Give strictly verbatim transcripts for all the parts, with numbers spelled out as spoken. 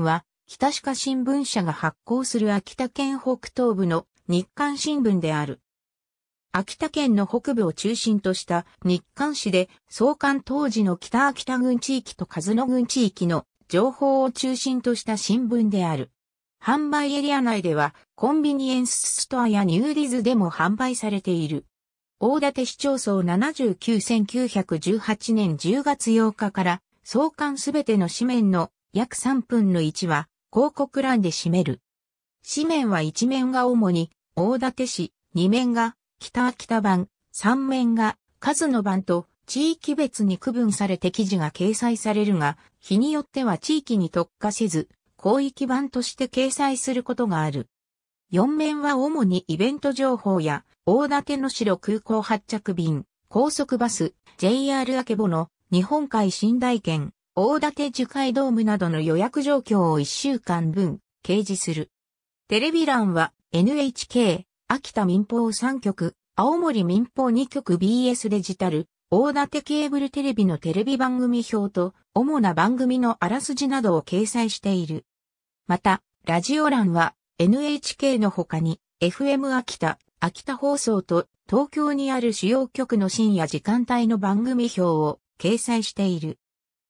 は、北志賀新聞社が発行する秋田県北東部の日刊新聞である。秋田県の北部を中心とした日刊紙で、創刊当時の北秋田郡地域と鹿角郡地域の情報を中心とした新聞である。販売エリア内では、コンビニエンスストアやニューディズでも販売されている。大館市町村ななじゅうきゅう せんきゅうひゃくじゅうはちねんじゅうがつようかから、創刊すべての紙面の約さんぶんのいちは、広告欄で占める。紙面はいちめんが主に、大館市、にめんが、北秋田版、さんめんが、数の版と、地域別に区分されて記事が掲載されるが、日によっては地域に特化せず、広域版として掲載することがある。よんめんは主にイベント情報や、大館能代空港発着便、高速バス、ジェイアール あけぼの、日本海寝台券、大館樹海ドームなどの予約状況をいっしゅうかんぶん、掲示する。テレビ欄は、エヌエイチケー、秋田民放さんきょく、青森民放にきょく ビーエス デジタル、大館ケーブルテレビのテレビ番組表と主な番組のあらすじなどを掲載している。また、ラジオ欄は エヌエイチケー の他に エフエム 秋田、秋田放送と東京にある主要局の深夜時間帯の番組表を掲載している。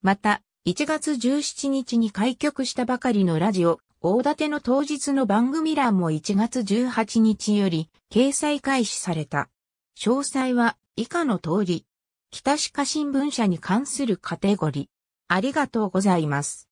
また、いちがつじゅうしちにちに開局したばかりのラジオ、大館の当日の番組欄もいちがつじゅうはちにちより掲載開始された。詳細は以下の通り。北志賀新聞社に関するカテゴリー。ありがとうございます。